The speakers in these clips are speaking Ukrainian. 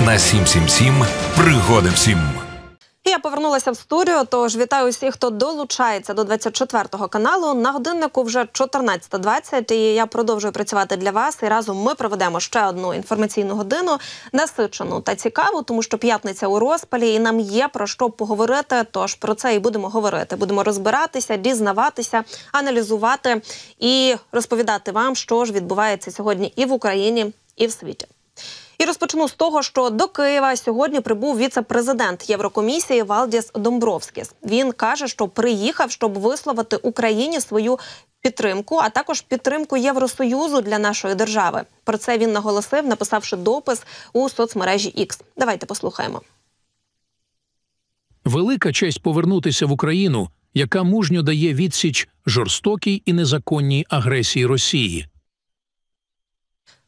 на 777 пригоди всім. Я повернулася в студію, тож вітаю усіх, хто долучається до 24-го каналу. На годиннику вже 14:20, і я продовжую працювати для вас. І разом ми проведемо ще одну інформаційну годину, насичену та цікаву, тому що п'ятниця у розпалі, і нам є про що поговорити, тож про це і будемо говорити. Будемо розбиратися, дізнаватися, аналізувати і розповідати вам, що ж відбувається сьогодні і в Україні, і в світі. І розпочну з того, що до Києва сьогодні прибув віце-президент Єврокомісії Валдіс Домбровскіс. Він каже, що приїхав, щоб висловити Україні свою підтримку, а також підтримку Євросоюзу для нашої держави. Про це він наголосив, написавши допис у соцмережі X. Давайте послухаємо. Велика честь повернутися в Україну, яка мужньо дає відсіч жорстокій і незаконній агресії Росії.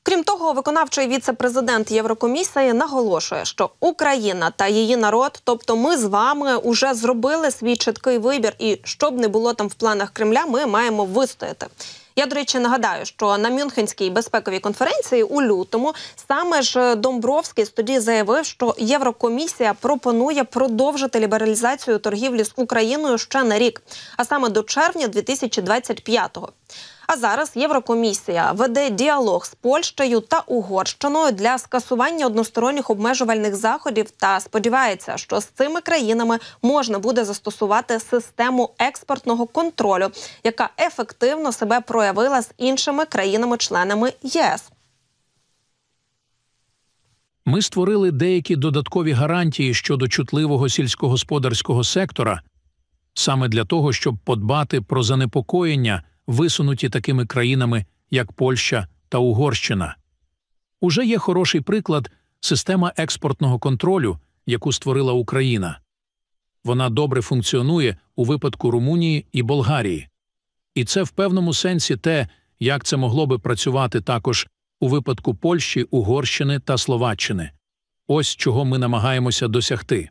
Крім того, виконавчий віце-президент Єврокомісії наголошує, що Україна та її народ, тобто ми з вами, уже зробили свій чіткий вибір, і щоб не було там в планах Кремля, ми маємо вистояти. Я, до речі, нагадаю, що на Мюнхенській безпековій конференції у лютому саме ж Домбровскіс тоді заявив, що Єврокомісія пропонує продовжити лібералізацію торгівлі з Україною ще на рік, а саме до червня 2025-го. А зараз Єврокомісія веде діалог з Польщею та Угорщиною для скасування односторонніх обмежувальних заходів та сподівається, що з цими країнами можна буде застосувати систему експортного контролю, яка ефективно себе проявила з іншими країнами-членами ЄС. Ми створили деякі додаткові гарантії щодо чутливого сільськогосподарського сектора, саме для того, щоб подбати про занепокоєння, висунуті такими країнами, як Польща та Угорщина. Уже є хороший приклад – система експортного контролю, яку створила Україна. Вона добре функціонує у випадку Румунії і Болгарії. І це в певному сенсі те, як це могло би працювати також у випадку Польщі, Угорщини та Словаччини. Ось чого ми намагаємося досягти.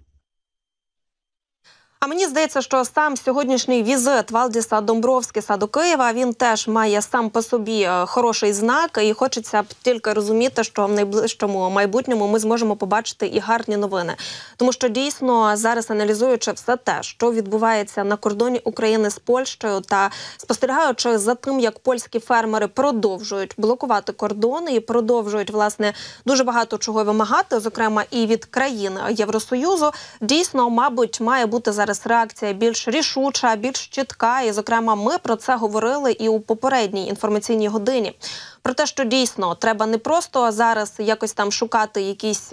А мені здається, що сам сьогоднішній візит Валдіса Домбровскіса до Києва, він теж має сам по собі хороший знак, і хочеться б тільки розуміти, що в найближчому майбутньому ми зможемо побачити і гарні новини. Тому що дійсно зараз, аналізуючи все те, що відбувається на кордоні України з Польщею та спостерігаючи за тим, як польські фермери продовжують блокувати кордони і продовжують, власне, дуже багато чого вимагати, зокрема і від країн Євросоюзу, дійсно, мабуть, має бути зараз реакція більш рішуча, більш чітка, і, зокрема, ми про це говорили і у попередній інформаційній годині. Про те, що дійсно треба не просто зараз якось там шукати якісь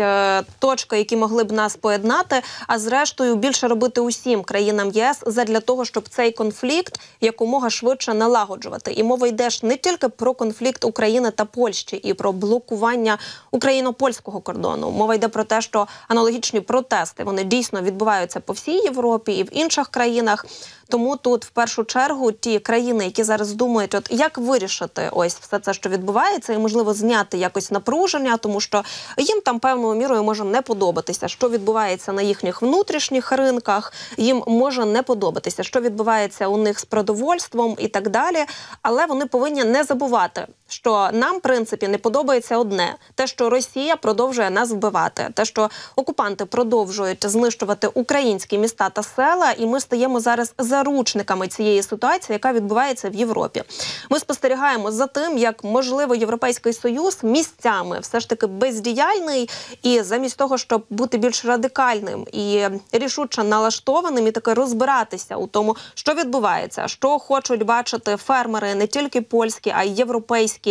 точки, які могли б нас поєднати, а зрештою більше робити усім країнам ЄС задля того, щоб цей конфлікт якомога швидше налагоджувати. І мова йде ж не тільки про конфлікт України та Польщі і про блокування україно-польського кордону. Мова йде про те, що аналогічні протести, вони дійсно відбуваються по всій Європі і в інших країнах. Тому тут в першу чергу ті країни, які зараз думають, от як вирішити ось все це, що відбувається, і, можливо, зняти якось напруження, тому що їм там певною мірою може не подобатися, що відбувається на їхніх внутрішніх ринках, їм може не подобатися, що відбувається у них з продовольством і так далі. Але вони повинні не забувати, що нам, в принципі, не подобається одне – те, що Росія продовжує нас вбивати, те, що окупанти продовжують знищувати українські міста та села, і ми стаємо зараз заручниками цієї ситуації, яка відбувається в Європі. Ми спостерігаємо за тим, як, можливо, Європейський Союз місцями все ж таки бездіяльний, і замість того, щоб бути більш радикальним і рішуче налаштованим, і таки розбиратися у тому, що відбувається, що хочуть бачити фермери не тільки польські, а й європейські,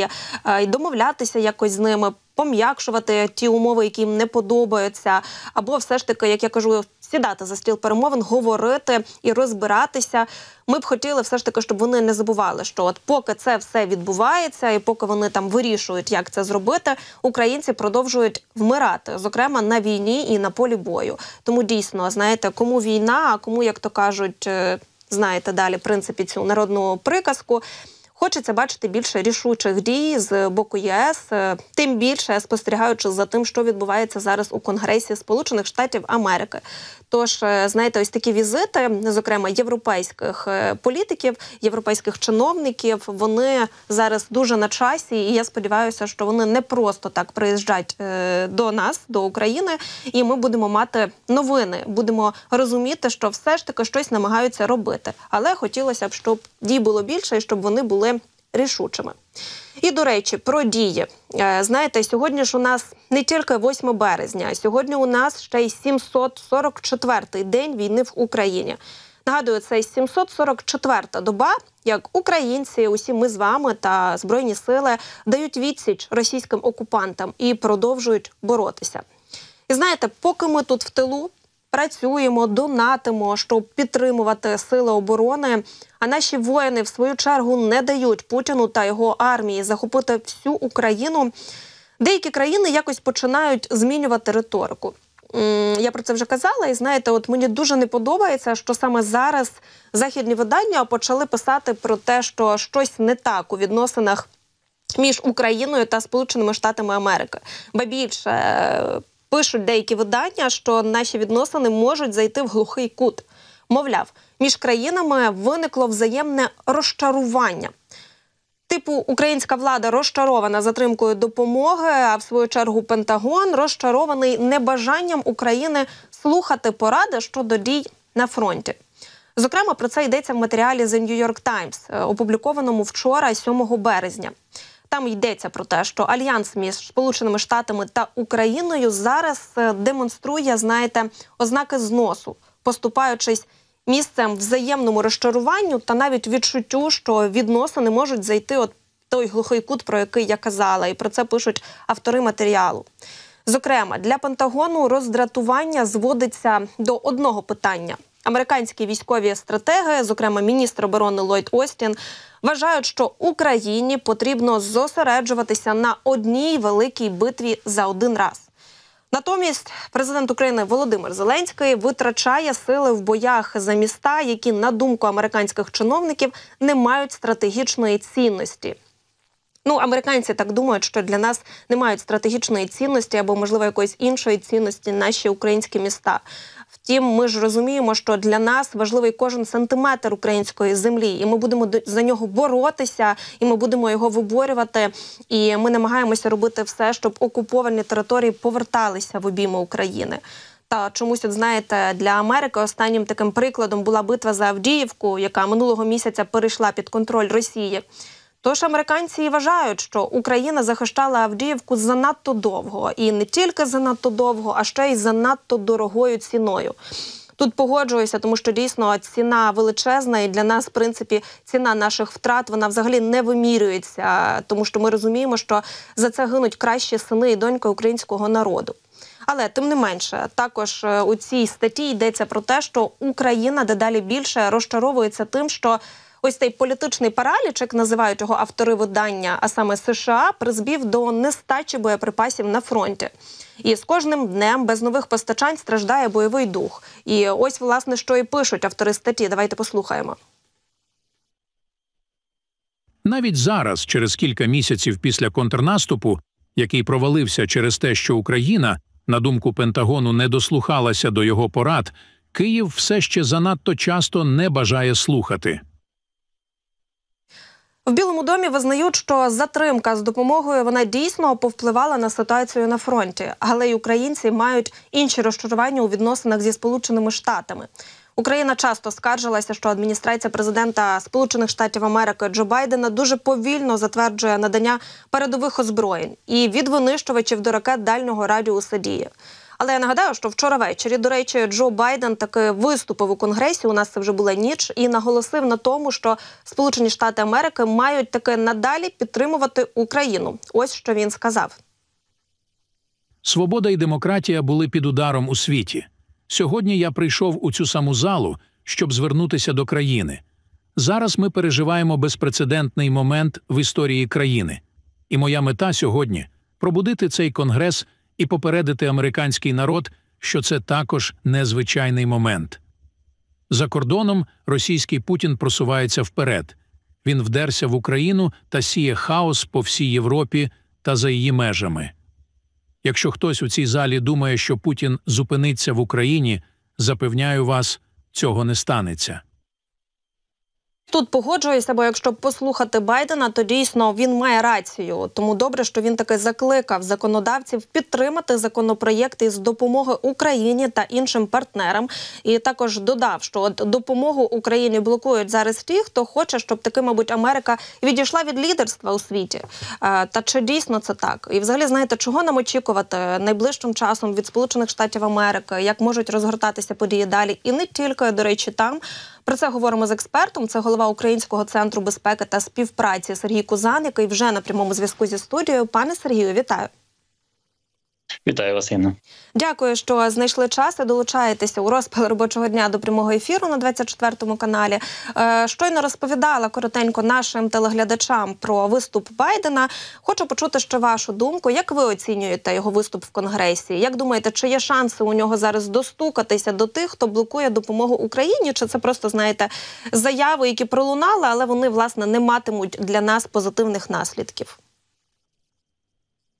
і домовлятися якось з ними, пом'якшувати ті умови, які їм не подобаються, або все ж таки, як я кажу, сідати за стіл перемовин, говорити і розбиратися. Ми б хотіли все ж таки, щоб вони не забували, що от поки це все відбувається і поки вони там вирішують, як це зробити, українці продовжують вмирати, зокрема на війні і на полі бою. Тому дійсно, знаєте, кому війна, а кому, як то кажуть, знаєте далі, в принципі, цю народну приказку, хочеться бачити більше рішучих дій з боку ЄС, тим більше спостерігаючи за тим, що відбувається зараз у Конгресі Сполучених Штатів Америки. Тож, знаєте, ось такі візити, зокрема, європейських політиків, європейських чиновників, вони зараз дуже на часі, і я сподіваюся, що вони не просто так приїжджають до нас, до України, і ми будемо мати новини, будемо розуміти, що все ж таки щось намагаються робити. Але хотілося б, щоб дій було більше, і щоб вони були рішучими. І, до речі, про дії. Знаєте, сьогодні ж у нас не тільки 8 березня, сьогодні у нас ще й 744-й день війни в Україні. Нагадую, це 744-та доба, як українці, усі ми з вами та Збройні сили дають відсіч російським окупантам і продовжують боротися. І знаєте, поки ми тут в тилу працюємо, донатимо, щоб підтримувати сили оборони, а наші воїни, в свою чергу, не дають Путіну та його армії захопити всю Україну, деякі країни якось починають змінювати риторику. Я про це вже казала, і знаєте, от мені дуже не подобається, що саме зараз західні видання почали писати про те, що щось не так у відносинах між Україною та Сполученими Штатами Америки. Ба більше, пишуть деякі видання, що наші відносини можуть зайти в глухий кут. Мовляв, між країнами виникло взаємне розчарування. Типу, українська влада розчарована затримкою допомоги, а в свою чергу Пентагон розчарований небажанням України слухати поради щодо дій на фронті. Зокрема, про це йдеться в матеріалі The New York Times, опублікованому вчора, 7 березня. Там йдеться про те, що альянс між Сполученими Штатами та Україною зараз демонструє, знаєте, ознаки зносу, поступаючись місцем взаємному розчаруванню та навіть відчуттю, що відносини можуть зайти от той глухий кут, про який я казала, і про це пишуть автори матеріалу. Зокрема, для Пентагону роздратування зводиться до одного питання. Американські військові стратеги, зокрема міністр оборони Ллойд Остін, вважають, що Україні потрібно зосереджуватися на одній великій битві за один раз. Натомість президент України Володимир Зеленський витрачає сили в боях за міста, які, на думку американських чиновників, не мають стратегічної цінності. Ну, американці так думають, що для нас не мають стратегічної цінності або, можливо, якоїсь іншої цінності наші українські міста. Втім, ми ж розуміємо, що для нас важливий кожен сантиметр української землі, і ми будемо за нього боротися, і ми будемо його виборювати, і ми намагаємося робити все, щоб окуповані території поверталися в обійми України. Та чомусь, от знаєте, для Америки останнім таким прикладом була битва за Авдіївку, яка минулого місяця перейшла під контроль Росії. Тож американці вважають, що Україна захищала Авдіївку занадто довго. І не тільки занадто довго, а ще й занадто дорогою ціною. Тут погоджуюся, тому що дійсно ціна величезна, і для нас, в принципі, ціна наших втрат, вона взагалі не вимірюється, тому що ми розуміємо, що за це гинуть кращі сини і доньки українського народу. Але, тим не менше, також у цій статті йдеться про те, що Україна дедалі більше розчаровується тим, що ось цей політичний параліч, як називають його автори видання, а саме США, призвів до нестачі боєприпасів на фронті. І з кожним днем без нових постачань страждає бойовий дух. І ось, власне, що і пишуть автори статті. Давайте послухаємо. Навіть зараз, через кілька місяців після контрнаступу, який провалився через те, що Україна, на думку Пентагону, не дослухалася до його порад, Київ все ще занадто часто не бажає слухати. В Білому домі визнають, що затримка з допомогою, вона дійсно повпливала на ситуацію на фронті. Але й українці мають інші розчарування у відносинах зі Сполученими Штатами. Україна часто скаржилася, що адміністрація президента Сполучених Штатів Америки Джо Байдена дуже повільно затверджує надання передових озброєнь і від винищувачів до ракет дальнього радіуса дії. Але я нагадаю, що вчора ввечері, до речі, Джо Байден таки виступив у Конгресі, у нас це вже була ніч, і наголосив на тому, що Сполучені Штати Америки мають таки надалі підтримувати Україну. Ось що він сказав. Свобода і демократія були під ударом у світі. Сьогодні я прийшов у цю саму залу, щоб звернутися до країни. Зараз ми переживаємо безпрецедентний момент в історії країни. І моя мета сьогодні – пробудити цей Конгрес – і попередити американський народ, що це також незвичайний момент. За кордоном російський Путін просувається вперед. Він вдерся в Україну та сіє хаос по всій Європі та за її межами. Якщо хтось у цій залі думає, що Путін зупиниться в Україні, Запевняю вас, цього не станеться. Тут погоджуюся, бо якщо послухати Байдена, то дійсно він має рацію. Тому добре, що він таки закликав законодавців підтримати законопроєкти з допомоги Україні та іншим партнерам. І також додав, що допомогу Україні блокують зараз ті, хто хоче, щоб таки, мабуть, Америка відійшла від лідерства у світі. Та чи дійсно це так? І взагалі, знаєте, чого нам очікувати найближчим часом від Сполучених Штатів Америки? Як можуть розгортатися події далі? І не тільки, до речі, там. Про це говоримо з експертом. Це голова Українського центру безпеки та співпраці Сергій Кузан, який вже на прямому зв'язку зі студією. Пане Сергію, вітаю. Вітаю вас, Інна. Дякую, що знайшли час і долучаєтеся у розпал робочого дня до прямого ефіру на 24-му каналі. Щойно розповідала коротенько нашим телеглядачам про виступ Байдена. Хочу почути ще вашу думку. Як ви оцінюєте його виступ в Конгресі? Як думаєте, чи є шанси у нього зараз достукатися до тих, хто блокує допомогу Україні? Чи це просто, знаєте, заяви, які пролунали, але вони, власне, не матимуть для нас позитивних наслідків?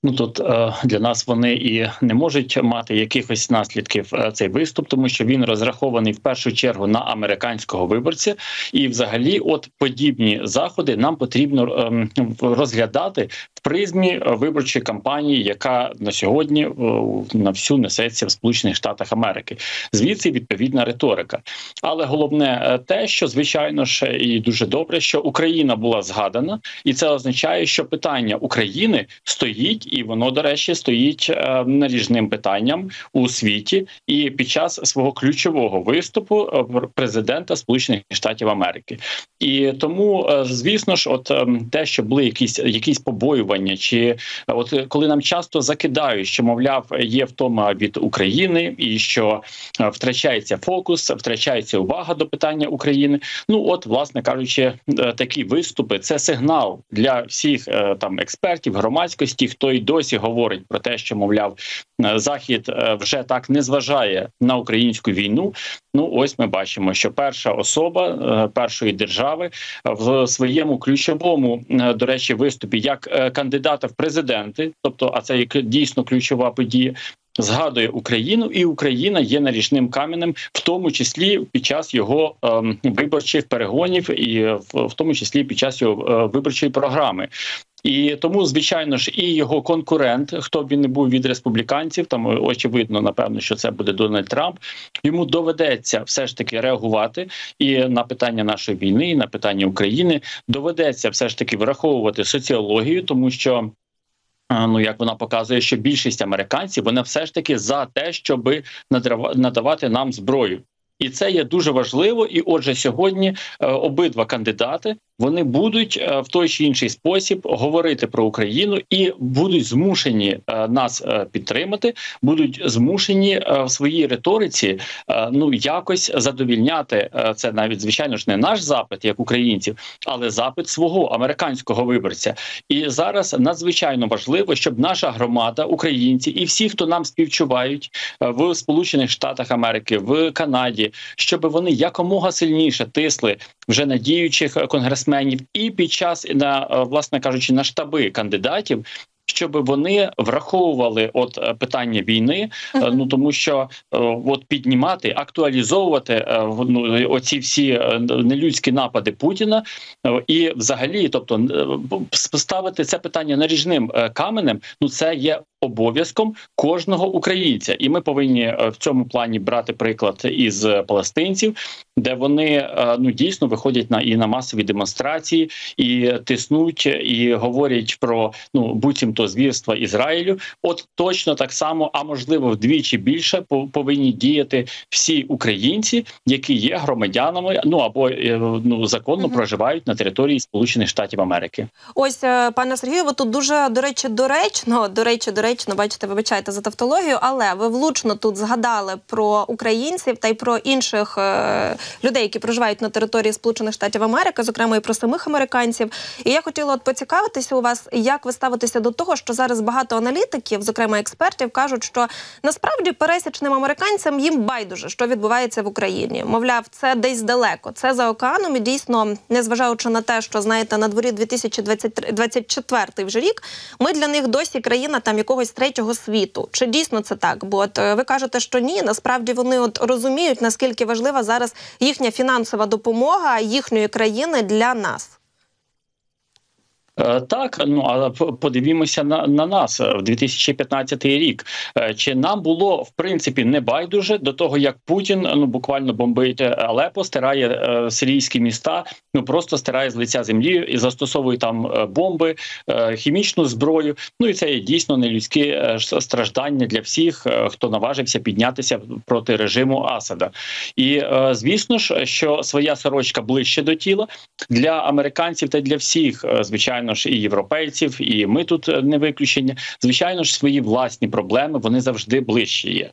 Ну, тут для нас вони і не можуть мати якихось наслідків цей виступ, тому що він розрахований в першу чергу на американського виборця. І взагалі от подібні заходи нам потрібно розглядати в призмі виборчої кампанії, яка на сьогодні на всю несеться в Сполучених Штатах Америки. Звідси відповідна риторика. Але головне те, що, звичайно ж, і дуже добре, що Україна була згадана, і це означає, що питання України стоїть, і воно, до речі, стоїть наріжним питанням у світі. І під час свого ключового виступу президента Сполучених Штатів Америки. І тому, звісно ж, от те, що були якісь побоювання, чи от коли нам часто закидають, що, мовляв, є втома від України, і що втрачається фокус, втрачається увага до питання України. Ну, от, власне кажучи, такі виступи – це сигнал для всіх там експертів, громадськості, хто і досі говорить про те, що, мовляв, Захід вже так не зважає на українську війну. Ну, ось ми бачимо, що перша особа першої держави в своєму ключовому, до речі, виступі як кандидата в президенти, тобто, а це дійсно ключова подія, згадує Україну, і Україна є наріжним каменем, в тому числі під час його виборчих перегонів і в тому числі під час його виборчої програми. І тому, звичайно ж, і його конкурент, хто б він не був від республіканців, там очевидно, напевно, що це буде Дональд Трамп, йому доведеться все ж таки реагувати і на питання нашої війни, і на питання України, доведеться все ж таки враховувати соціологію, тому що, ну, як вона показує, що більшість американців, вона все ж таки за те, щоб надавати нам зброю. І це є дуже важливо, і отже, сьогодні обидва кандидати, вони будуть в той чи інший спосіб говорити про Україну і будуть змушені нас підтримати, будуть змушені в своїй риториці, ну, якось задовільняти, це навіть, звичайно ж, не наш запит, як українців, але запит свого американського виборця. І зараз надзвичайно важливо, щоб наша громада, українці і всі, хто нам співчувають в Сполучених Штатах Америки, в Канаді, щоб вони якомога сильніше тисли вже на діючих конгресменів і під час, власне кажучи, на штаби кандидатів, щоб вони враховували от питання війни, ну тому що от піднімати, актуалізовувати ну, оці всі нелюдські напади Путіна і взагалі, тобто, ставити це питання наріжним каменем, ну це є обов'язком кожного українця. І ми повинні в цьому плані брати приклад із палестинців, де вони, ну, дійсно виходять на масові демонстрації і тиснуть, і говорять про, ну, буцімто звірства Ізраїлю. От точно так само, а можливо вдвічі більше, повинні діяти всі українці, які є громадянами, ну, або, ну, законно проживають на території Сполучених Штатів Америки. Ось, пане Сергію, ви тут дуже, до речі, бачите, вибачайте за тавтологію, але ви влучно тут згадали про українців та й про інших людей, які проживають на території Сполучених Штатів Америки, зокрема і про самих американців. І я хотіла от поцікавитися у вас, як ви ставитеся до того, того, що зараз багато аналітиків, зокрема експертів, кажуть, що насправді пересічним американцям їм байдуже, що відбувається в Україні. Мовляв, це десь далеко, це за океаном, і дійсно, незважаючи на те, що, знаєте, на дворі 2024 вже рік, ми для них досі країна там якогось третього світу. Чи дійсно це так? Бо от ви кажете, що ні, насправді вони от розуміють, наскільки важлива зараз їхня фінансова допомога їхньої країни для нас. Так, ну, але подивімося на нас в 2015 рік. Чи нам було, в принципі, не байдуже до того, як Путін, ну, буквально бомбить Алеппо, стирає сирійські міста, ну, просто стирає з лиця землі і застосовує там бомби, хімічну зброю. Ну, і це є дійсно нелюдські страждання для всіх, хто наважився піднятися проти режиму Асада. І, звісно ж, що своя сорочка ближче до тіла для американців та для всіх, звичайно, і європейців, і ми тут не виключення. Звичайно ж, свої власні проблеми, вони завжди ближче є.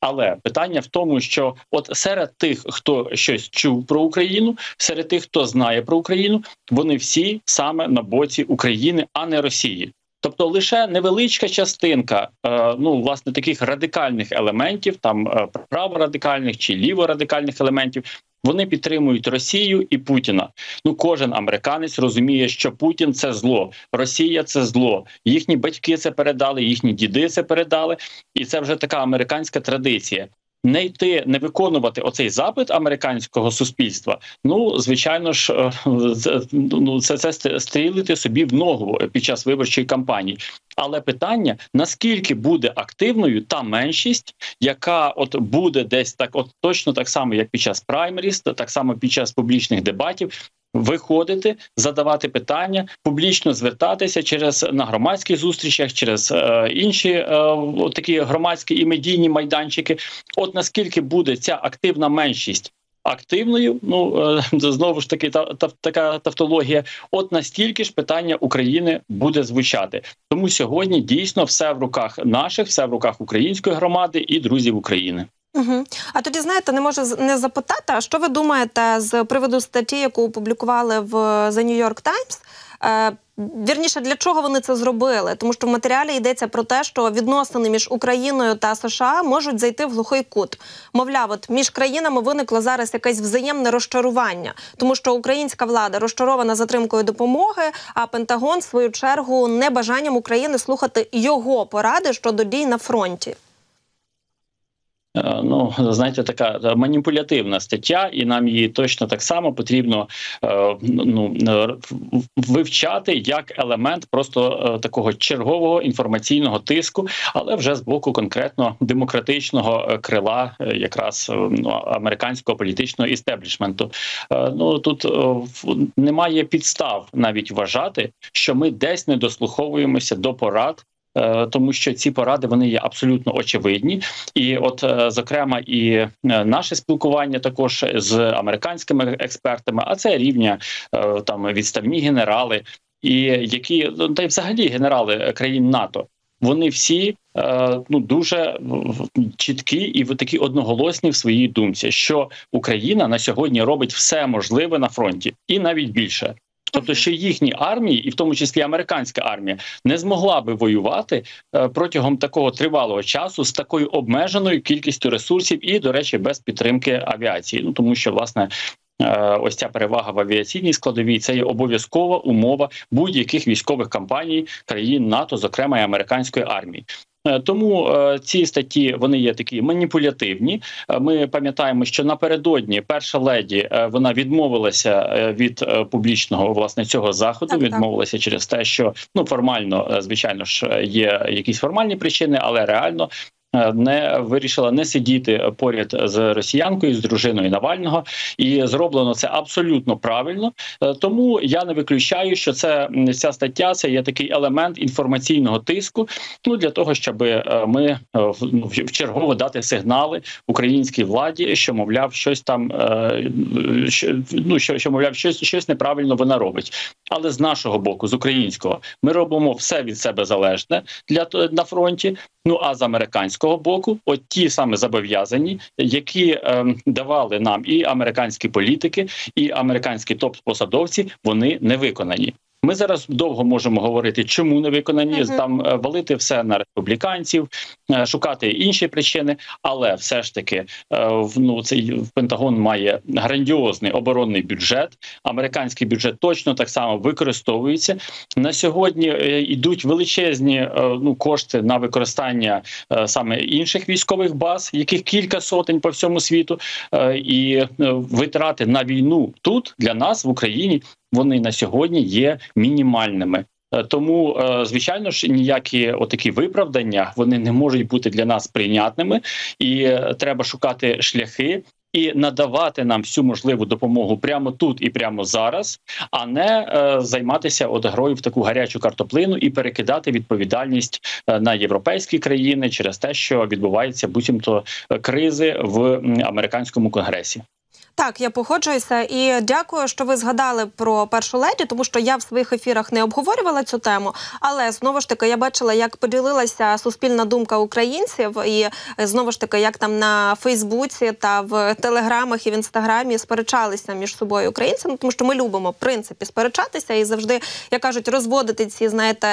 Але питання в тому, що от серед тих, хто щось чув про Україну, серед тих, хто знає про Україну, вони всі саме на боці України, а не Росії. Тобто лише невеличка частинка, ну, власне, таких радикальних елементів, там праворадикальних чи ліворадикальних елементів, вони підтримують Росію і Путіна. Ну, кожен американець розуміє, що Путін – це зло, Росія – це зло. Їхні батьки це передали, їхні діди це передали. І це вже така американська традиція. Не йти, не виконувати оцей запит американського суспільства, ну, звичайно ж, це стрілити собі в ногу під час виборчої кампанії. Але питання, наскільки буде активною та меншість, яка от буде десь так, от точно так само, як під час праймеріс, так само під час публічних дебатів, виходити, задавати питання, публічно звертатися через на громадських зустрічах, через інші такі громадські і медійні майданчики. От наскільки буде ця активна меншість активною, ну, знову ж таки, така тавтологія, от настільки ж питання України буде звучати. Тому сьогодні дійсно все в руках наших, все в руках української громади і друзів України. Угу. А тоді, знаєте, не можу не запитати, а що ви думаєте з приводу статті, яку опублікували в The New York Times? Вірніше, для чого вони це зробили? Тому що в матеріалі йдеться про те, що відносини між Україною та США можуть зайти в глухий кут. Мовляв, от між країнами виникло зараз якесь взаємне розчарування, тому що українська влада розчарована затримкою допомоги, а Пентагон, в свою чергу, небажанням України слухати його поради щодо дій на фронті. Ну, знаєте, така маніпулятивна стаття, і нам її точно так само потрібно вивчати як елемент просто такого чергового інформаційного тиску, але вже з боку конкретно демократичного крила якраз американського політичного істеблішменту. Ну, тут немає підстав навіть вважати, що ми десь не дослуховуємося до порад, тому що ці поради, вони є абсолютно очевидні. І от, зокрема, і наше спілкування також з американськими експертами, а це рівня там відставні генерали, і які, та й взагалі генерали країн НАТО, вони всі ну, дуже чіткі і такі одноголосні в своїй думці, що Україна на сьогодні робить все можливе на фронті, і навіть більше. Тобто, що їхні армії, і в тому числі американська армія, не змогла би воювати протягом такого тривалого часу з такою обмеженою кількістю ресурсів і, до речі, без підтримки авіації. Ну, тому що, власне, ось ця перевага в авіаційній складовій – це є обов'язкова умова будь-яких військових кампаній країн НАТО, зокрема і американської армії. Тому ці статті, вони є такі маніпулятивні. Ми пам'ятаємо, що напередодні перша леді, вона відмовилася від публічного, власне, цього заходу, відмовилася через те, що, ну, формально, звичайно ж, є якісь формальні причини, але реально не вирішила не сидіти поряд з росіянкою, з дружиною Навального. І зроблено це абсолютно правильно. Тому я не виключаю, що ця стаття – це є такий елемент інформаційного тиску, ну, для того, щоб ми вчергово дати сигнали українській владі, що, мовляв, щось там, ну, що мовляв, щось неправильно вона робить. Але з нашого боку, з українського, ми робимо все від себе залежне на фронті, ну, а з американського боку, от ті саме зобов'язані, які давали нам і американські політики, і американські топ-посадовці, вони не виконані. Ми зараз довго можемо говорити, чому не виконані, там валити все на республіканців, шукати інші причини, але все ж таки цей Пентагон має грандіозний оборонний бюджет, американський бюджет точно так само використовується. На сьогодні йдуть величезні кошти на використання саме інших військових баз, яких кілька сотень по всьому світу, і витрати на війну тут для нас в Україні вони на сьогодні є мінімальними. Тому, звичайно ж, ніякі отакі виправдання, вони не можуть бути для нас прийнятними, і треба шукати шляхи і надавати нам всю можливу допомогу прямо тут і прямо зараз, а не займатися грою в таку гарячу картоплину і перекидати відповідальність на європейські країни через те, що відбувається буцімто кризи в американському конгресі. Так, я погоджуюся і дякую, що ви згадали про першу леді, тому що я в своїх ефірах не обговорювала цю тему, але, знову ж таки, я бачила, як поділилася суспільна думка українців і, знову ж таки, як там на Фейсбуці та в Телеграмах і в Інстаграмі сперечалися між собою українцями, тому що ми любимо, в принципі, сперечатися і завжди, як кажуть, розводити ці, знаєте,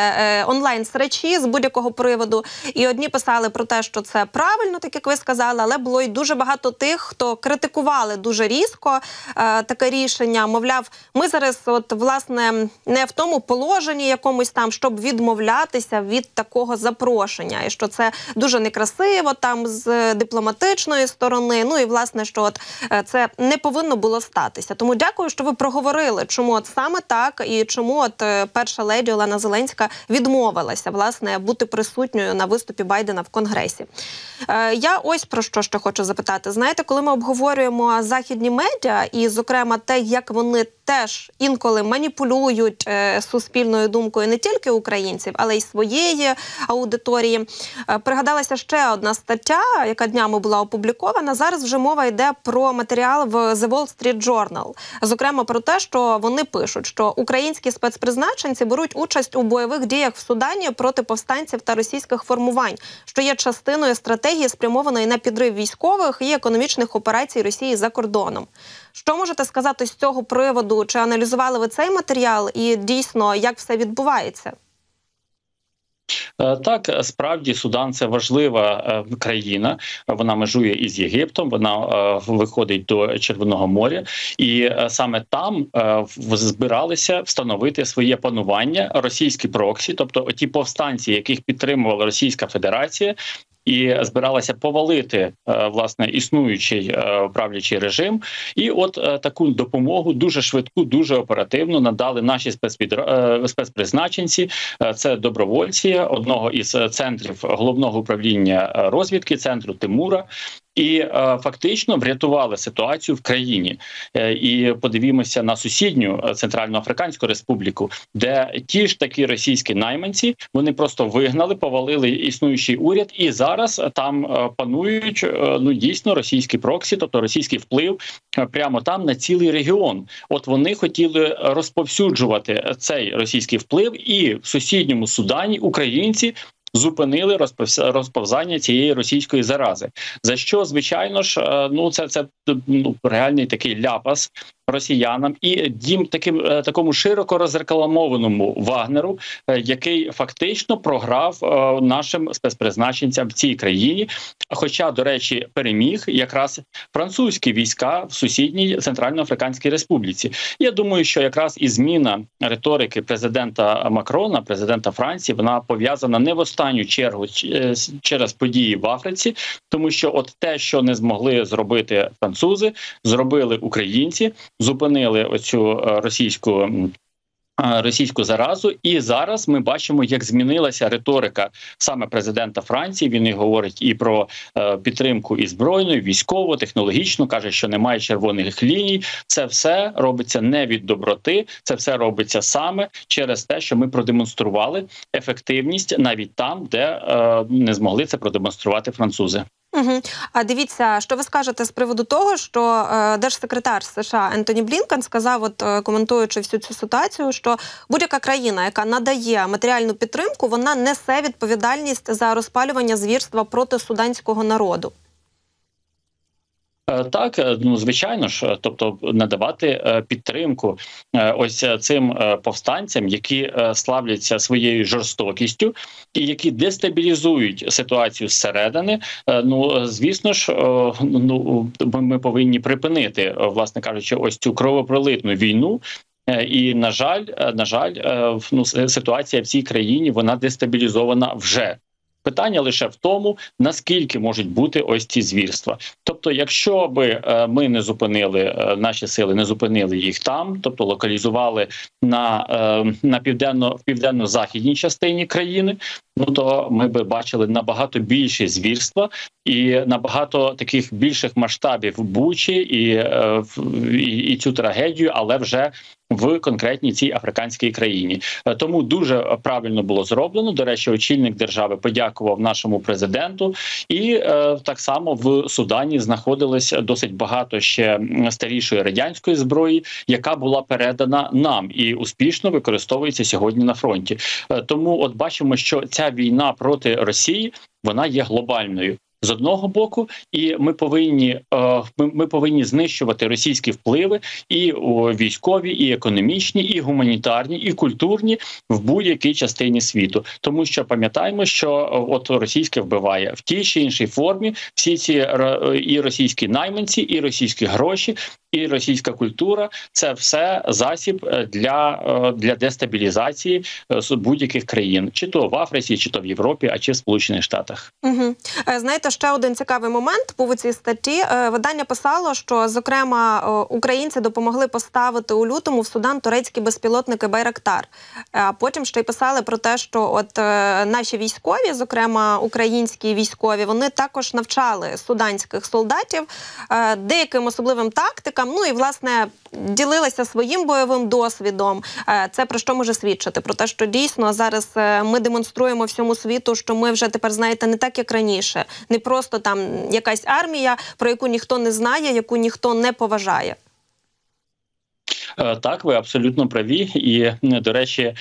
онлайн-сречі з будь-якого приводу. І одні писали про те, що це правильно, так як ви сказали, але було й дуже багато тих, хто критикували дуже різко таке рішення, мовляв, ми зараз, власне, не в тому положенні якомусь там, щоб відмовлятися від такого запрошення, і що це дуже некрасиво там з дипломатичної сторони, ну і, власне, що це не повинно було статися. Тому дякую, що ви проговорили, чому саме так, і чому перша леді Олена Зеленська відмовилася, власне, бути присутньою на виступі Байдена в Конгресі. Я ось про що ще хочу запитати. Знаєте, коли ми обговорюємо західні медіа, і, зокрема, те, як вони теж інколи маніпулюють суспільною думкою не тільки українців, але й своєї аудиторії. Пригадалася ще одна стаття, яка днями була опублікована. Зараз вже мова йде про матеріал в The Wall Street Journal. Зокрема, про те, що вони пишуть, що українські спецпризначенці беруть участь у бойових діях в Судані проти повстанців та російських формувань, що є частиною стратегії, спрямованої на підрив військових і економічних операцій Росії за кордоном. Що можете сказати з цього приводу? Чи аналізували ви цей матеріал і дійсно, як все відбувається? Так, справді, Судан – це важлива країна, вона межує із Єгиптом, вона виходить до Червоного моря, і саме там збиралися встановити своє панування російські проксі, тобто ті повстанці, яких підтримувала Російська Федерація, і збиралася повалити, власне, існуючий правлячий режим. І таку допомогу, дуже швидку, дуже оперативно надали наші спецпризначенці. Це добровольці одного із центрів головного управління розвідки, центру Тимура. І фактично врятували ситуацію в країні. І подивімося на сусідню Центральноафриканську Республіку, де ті ж такі російські найманці, вони просто вигнали, повалили існуючий уряд, і зараз там панують дійсно російські проксі, тобто російський вплив прямо там на цілий регіон. Вони хотіли розповсюджувати цей російський вплив, і в сусідньому Судані українці – зупинили розповзання цієї російської зарази. За що, звичайно ж, це реальний такий ляпас росіянам і їм такому широко розрекламованому Вагнеру, який фактично програв нашим спецпризначенцям в цій країні. Хоча, до речі, переміг якраз французькі війська в сусідній Центральноафриканській Республіці. Я думаю, що якраз і зміна риторики президента Макрона, президента Франції, вона пов'язана не в останню чергу через події в Африці, тому що те, що не змогли зробити французи, зробили українці, зупинили оцю російську заразу, і зараз ми бачимо, як змінилася риторика саме президента Франції. Він і говорить і про підтримку і збройну, і військову, технологічну, каже, що немає червоних ліній. Це все робиться не від доброти, це все робиться саме через те, що ми продемонстрували ефективність навіть там, де не змогли це продемонструвати французи. А дивіться, що ви скажете з приводу того, що держсекретар США Ентоні Блінкен сказав, коментуючи всю цю ситуацію, що будь-яка країна, яка надає матеріальну підтримку, вона несе відповідальність за розпалювання звірства проти суданського народу. Так, ну звичайно ж, тобто надавати підтримку ось цим повстанцям, які славляться своєю жорстокістю і які дестабілізують ситуацію зсередини. Ну, звісно ж, ну ми повинні припинити, власне кажучи, ось цю кровопролитну війну. І, на жаль, ну, ситуація в цій країні, вона дестабілізована вже. Питання лише в тому, наскільки можуть бути ось ці звірства. Тобто, якщо би ми не зупинили, наші сили не зупинили їх там, тобто локалізували на південно-західній частині країни, ну то ми би бачили набагато більше звірства і набагато таких більших масштабів Бучі і цю трагедію, але вже в конкретній цій африканській країні. Тому дуже правильно було зроблено. До речі, очільник держави подякував нашому президенту. І так само в Судані знаходилось досить багато ще старішої радянської зброї, яка була передана нам і успішно використовується сьогодні на фронті. Тому от бачимо, що ця війна проти Росії, вона є глобальною. З одного боку, і ми повинні знищувати російські впливи і військові, і економічні, і гуманітарні, і культурні в будь-якій частині світу. Тому що пам'ятаємо, що от російське вбиває в тій чи іншій формі всі ці і російські найманці, і російські гроші, і російська культура – це все засіб для дестабілізації будь-яких країн. Чи то в Африці, чи то в Європі, а чи в Сполучених Штатах. Угу. Знаєте, ще один цікавий момент був у цій статті. Видання писало, що, зокрема, українці допомогли поставити у лютому в Судан турецькі безпілотники «Байрактар». А потім ще й писали про те, що от наші військові, зокрема українські військові, вони також навчали суданських солдатів деяким особливим тактикам, ну і, власне, ділилися своїм бойовим досвідом. Це про що може свідчити? Про те, що дійсно зараз ми демонструємо всьому світу, що ми вже тепер, знаєте, не так, як раніше. Не просто там якась армія, про яку ніхто не знає, яку ніхто не поважає. Так, ви абсолютно праві. І, до речі,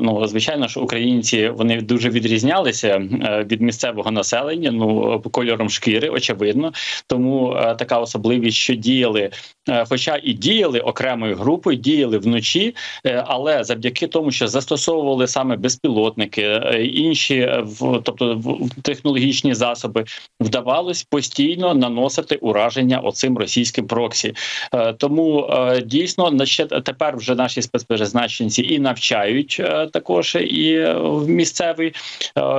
ну, звичайно ж, українці, вони дуже відрізнялися від місцевого населення, ну, кольором шкіри, очевидно. Тому така особливість, що діяли, хоча і діяли окремою групою, діяли вночі, але завдяки тому, що застосовували саме безпілотники, інші, тобто, технологічні засоби, вдавалось постійно наносити ураження оцим російським проксі. Тому, дійсно, тепер вже наші спецпризначенці і навчають також і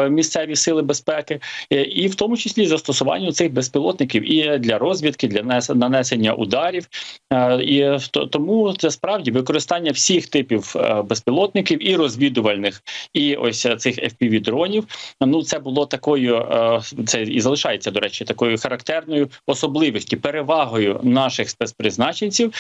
місцеві сили безпеки, і в тому числі застосуванню цих безпілотників і для розвідки, для нанесення ударів. І тому це справді використання всіх типів безпілотників і розвідувальних, і ось цих FPV-дронів. Ну, це було такою, це і залишається, до речі, такою характерною особливістю, перевагою наших спецпризначенців.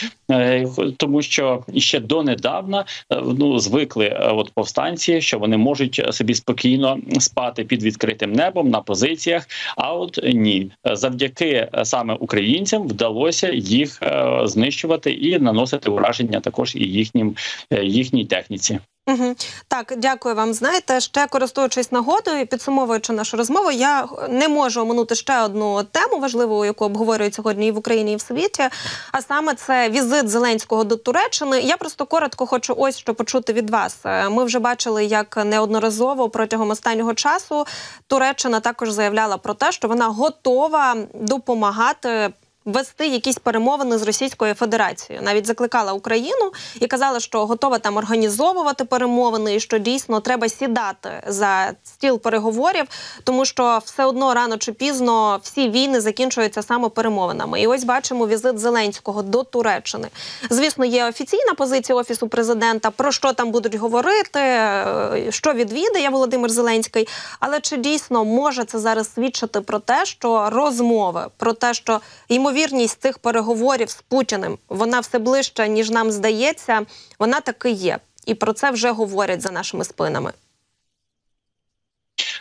Тому що ще донедавна, ну, звикли от повстанці, що вони можуть собі спокійно спати під відкритим небом на позиціях, а от ні. Завдяки саме українцям вдалося їх знищувати і наносити ураження також і їхній техніці. Угу. Так, дякую вам. Знаєте, ще користуючись нагодою і підсумовуючи нашу розмову, я не можу оминути ще одну тему важливу, яку обговорюють сьогодні і в Україні, і в світі, а саме це візит Зеленського до Туреччини. Я просто коротко хочу ось що почути від вас. Ми вже бачили, як неодноразово протягом останнього часу Туреччина також заявляла про те, що вона готова допомагати вести якісь перемовини з Російською Федерацією. Навіть закликала Україну і казала, що готова там організовувати перемовини і що дійсно треба сідати за стіл переговорів, тому що все одно рано чи пізно всі війни закінчуються саме перемовинами. І ось бачимо візит Зеленського до Туреччини. Звісно, є офіційна позиція Офісу Президента, про що там будуть говорити, що відвідає Володимир Зеленський. Але чи дійсно може це зараз свідчити про те, що розмови, про те, що ймовірність цих переговорів з Путіним, вона все ближче, ніж нам здається, вона таки є. І про це вже говорять за нашими спинами.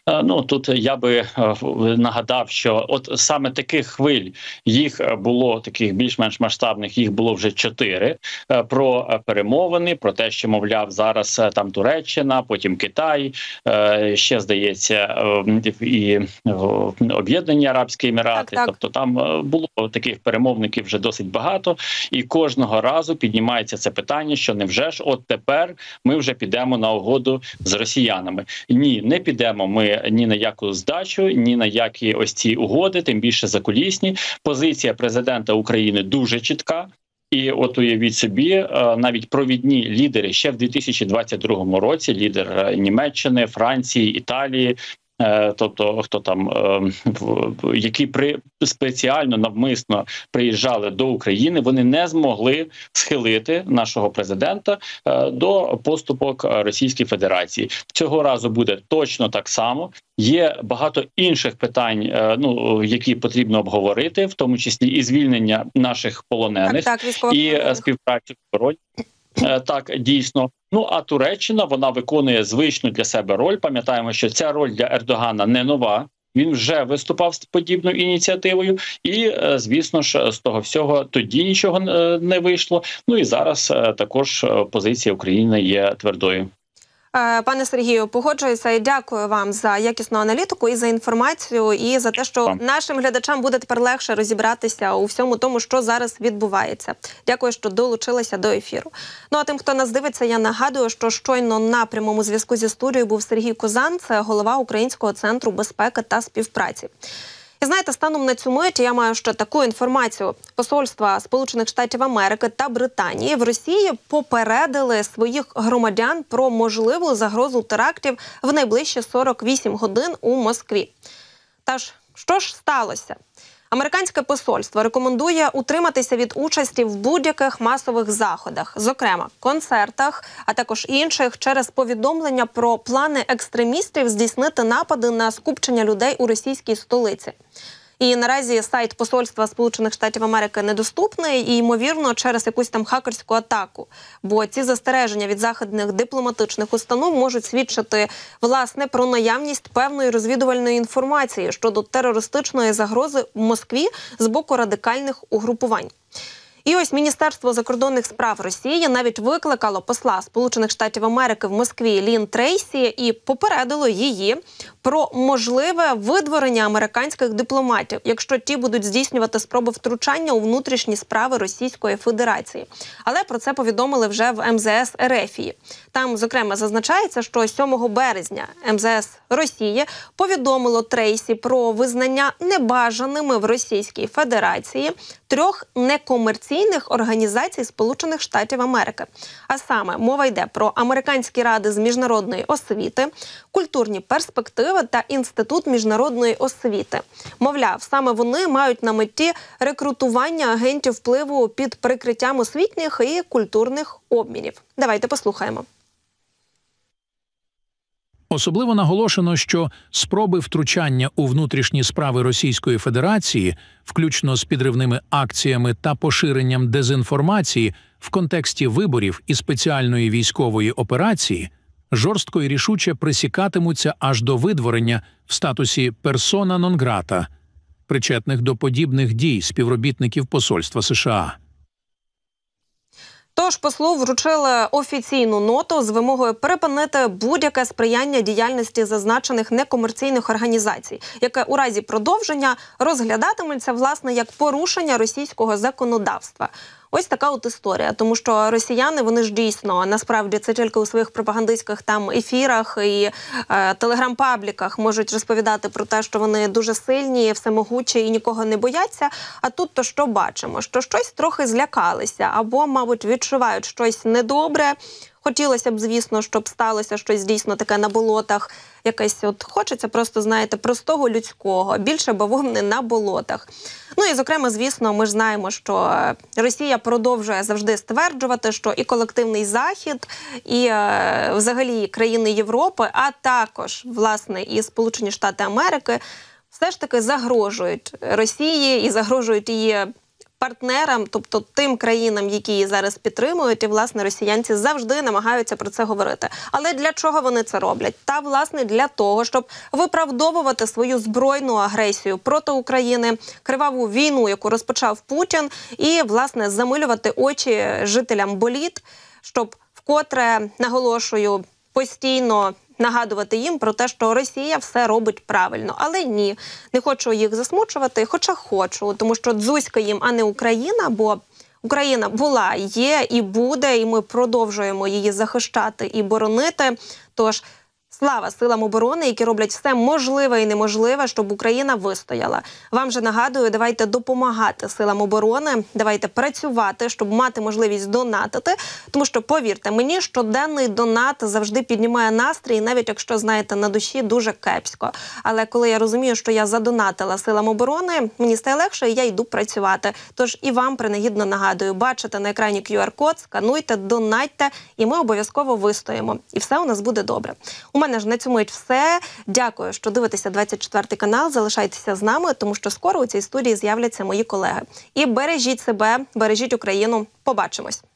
Ну, тут я би нагадав, що от саме таких хвиль, їх було, таких більш-менш масштабних, їх було вже 4, про перемовини, про те, що, мовляв, зараз там Туреччина, потім Китай, ще, здається, і Об'єднані Арабські Емірати. Так. Тобто там було таких перемовників вже досить багато, і кожного разу піднімається це питання, що невже ж от тепер ми вже підемо на угоду з росіянами. Ні, не підемо ми ні на яку здачу, ні на які ось ці угоди, тим більше закулісні. Позиція президента України дуже чітка. І от уявіть собі, навіть провідні лідери ще в 2022 році, лідер Німеччини, Франції, Італії, тобто хто там, які спеціально, навмисно приїжджали до України, вони не змогли схилити нашого президента до поступок Російської Федерації. Цього разу буде точно так само. Є багато інших питань, ну, які потрібно обговорити, в тому числі і звільнення наших полонених, і співпрацю в обороні. Так, дійсно. Ну, а Туреччина, вона виконує звичну для себе роль. Пам'ятаємо, що ця роль для Ердогана не нова. Він вже виступав з подібною ініціативою. І, звісно ж, з того всього тоді нічого не вийшло. Ну, і зараз також позиція України є твердою. Пане Сергію, погоджуюся і дякую вам за якісну аналітику і за інформацію, і за те, що нашим глядачам буде тепер легше розібратися у всьому тому, що зараз відбувається. Дякую, що долучилися до ефіру. Ну а тим, хто нас дивиться, я нагадую, що щойно на прямому зв'язку зі студією був Сергій Кузан, це голова Українського центру безпеки та співпраці. І знаєте, станом на цю мить я маю ще таку інформацію. Посольства Сполучених Штатів Америки та Британії в Росії попередили своїх громадян про можливу загрозу терактів в найближчі 48 годин у Москві. Тож, що ж сталося? Американське посольство рекомендує утриматися від участі в будь-яких масових заходах, зокрема концертах, а також інших, через повідомлення про плани екстремістів здійснити напади на скупчення людей у російській столиці. І наразі сайт посольства Сполучених Штатів Америки недоступний і, ймовірно, через якусь там хакерську атаку. Бо ці застереження від західних дипломатичних установ можуть свідчити, власне, про наявність певної розвідувальної інформації щодо терористичної загрози в Москві з боку радикальних угрупувань. І ось Міністерство закордонних справ Росії навіть викликало посла Сполучених Штатів Америки в Москві Лін Трейсі і попередило її про можливе видворення американських дипломатів, якщо ті будуть здійснювати спроби втручання у внутрішні справи Російської Федерації. Але про це повідомили вже в МЗС Ерефії. Там, зокрема, зазначається, що 7 березня МЗС Росії повідомило Трейсі про визнання небажаними в Російській Федерації трьох некомерційних організацій Сполучених Штатів Америки. А саме, мова йде про Американські ради з міжнародної освіти, культурні перспективи та Інститут міжнародної освіти. Мовляв, саме вони мають на меті рекрутування агентів впливу під прикриттям освітніх і культурних обмінів. Давайте послухаємо. Особливо наголошено, що спроби втручання у внутрішні справи Російської Федерації, включно з підривними акціями та поширенням дезінформації в контексті виборів і спеціальної військової операції, жорстко і рішуче присікатимуться аж до видворення в статусі персона нон грата, причетних до подібних дій співробітників посольства США. Тож послу вручили офіційну ноту з вимогою припинити будь-яке сприяння діяльності зазначених некомерційних організацій, яке у разі продовження розглядатиметься, власне, як порушення російського законодавства. Ось така от історія, тому що росіяни, вони ж дійсно, насправді це тільки у своїх пропагандистських там ефірах і телеграм-пабліках можуть розповідати про те, що вони дуже сильні, всемогучі і нікого не бояться. А тут то що бачимо? Що щось трохи злякалися або, мабуть, відчувають щось недобре. Хотілося б, звісно, щоб сталося щось дійсно таке на болотах. Якесь от хочеться просто, знаєте, простого людського, більше бавовни на болотах. Ну і, зокрема, звісно, ми ж знаємо, що Росія продовжує завжди стверджувати, що і колективний Захід, і взагалі країни Європи, а також, власне, і Сполучені Штати Америки все ж таки загрожують Росії і загрожують її партнерам, тобто тим країнам, які її зараз підтримують, і, власне, росіянці завжди намагаються про це говорити. Але для чого вони це роблять? Та, власне, для того, щоб виправдовувати свою збройну агресію проти України, криваву війну, яку розпочав Путін, і, власне, замилювати очі жителям боліт, щоб вкотре, наголошую, постійно нагадувати їм про те, що Росія все робить правильно. Але ні, не хочу їх засмучувати, хоча хочу, тому що дзузька їм, а не Україна, бо Україна була, є і буде, і ми продовжуємо її захищати і боронити. Тож, слава силам оборони, які роблять все можливе і неможливе, щоб Україна вистояла. Вам же нагадую, давайте допомагати силам оборони, давайте працювати, щоб мати можливість донатити. Тому що, повірте мені, щоденний донат завжди піднімає настрій, навіть якщо, знаєте, на душі дуже кепсько. Але коли я розумію, що я задонатила силам оборони, мені стає легше, і я йду працювати. Тож і вам принагідно нагадую, бачите на екрані QR-код, скануйте, донатьте, і ми обов'язково вистоїмо. І все у нас буде добре. У мене ж на цю мить все. Дякую, що дивитеся 24 канал. Залишайтеся з нами, тому що скоро у цій студії з'являться мої колеги. І бережіть себе, бережіть Україну. Побачимось!